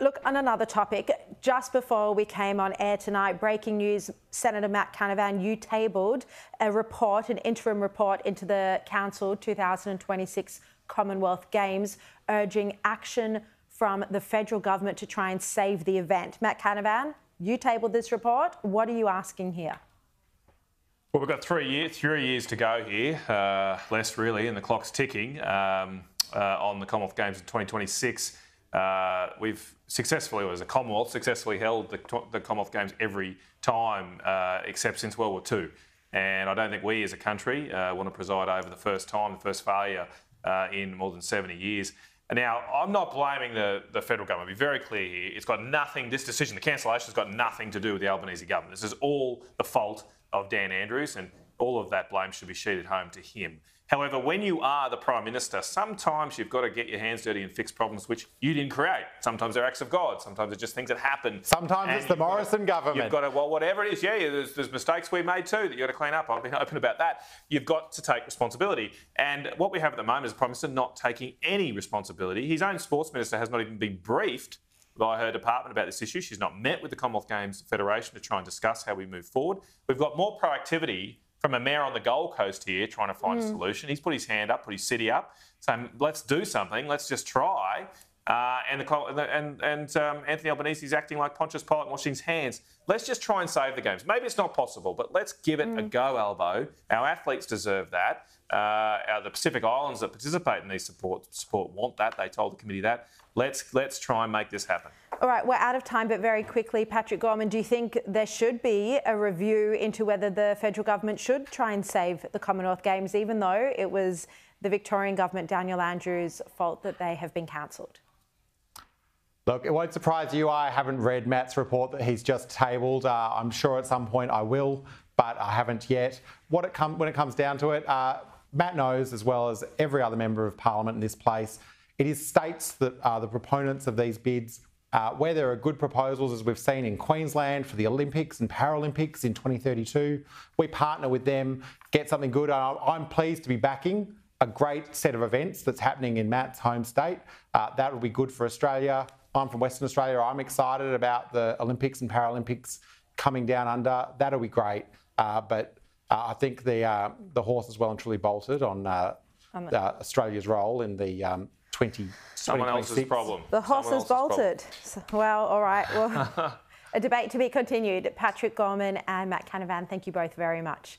Look, on another topic, just before we came on air tonight, breaking news, Senator Matt Canavan, you tabled a report, an interim report into the Council 2026 Commonwealth Games, urging action from the federal government to try and save the event. Matt Canavan, you tabled this report. What are you asking here? Well, we've got three years to go here, less really, and the clock's ticking on the Commonwealth Games in 2026. We've successfully, as a Commonwealth, successfully held the Commonwealth Games every time except since World War II. And I don't think we as a country want to preside over the first time, the first failure in more than 70 years. And now, I'm not blaming the federal government. I'll be very clear here. It's got nothing, this decision, the cancellation has got nothing to do with the Albanese government. This is all the fault of Dan Andrews, and all of that blame should be sheeted home to him. However, when you are the Prime Minister, sometimes you've got to get your hands dirty and fix problems which you didn't create. Sometimes they're acts of God. Sometimes it's just things that happen. Sometimes it's the Morrison government. You've got to, well, whatever it is, yeah, there's mistakes we made too that you've got to clean up. I've been open about that. You've got to take responsibility. And what we have at the moment is the Prime Minister not taking any responsibility. His own Sports Minister has not even been briefed by her department about this issue. She's not met with the Commonwealth Games Federation to try and discuss how we move forward. We've got more proactivity from a mayor on the Gold Coast here trying to find a solution. He's put his hand up, put his city up, saying, let's do something, let's just try. And Anthony Albanese is acting like Pontius Pilate washing his hands. Let's just try and save the games. Maybe it's not possible, but let's give it a go, Albo. Our athletes deserve that. The Pacific Islands that participate in these support want that. They told the committee that. Let's try and make this happen. All right, we're out of time, but very quickly, Patrick Gorman, do you think there should be a review into whether the federal government should try and save the Commonwealth Games, even though it was the Victorian government, Daniel Andrews' fault that they have been cancelled? Look, it won't surprise you, I haven't read Matt's report that he's just tabled. I'm sure at some point I will, but I haven't yet. When it comes down to it, Matt knows, as well as every other member of parliament in this place, it is states that are the proponents of these bids. Where there are good proposals, as we've seen in Queensland for the Olympics and Paralympics in 2032, we partner with them, get something good. I'm pleased to be backing a great set of events that's happening in Matt's home state. That will be good for Australia. I'm from Western Australia. I'm excited about the Olympics and Paralympics coming down under. That'll be great. But I think the horse is well and truly bolted on Australia's role in the 2026. The horse is bolted. Well, all right. Well, a debate to be continued. Patrick Gorman and Matt Canavan, thank you both very much.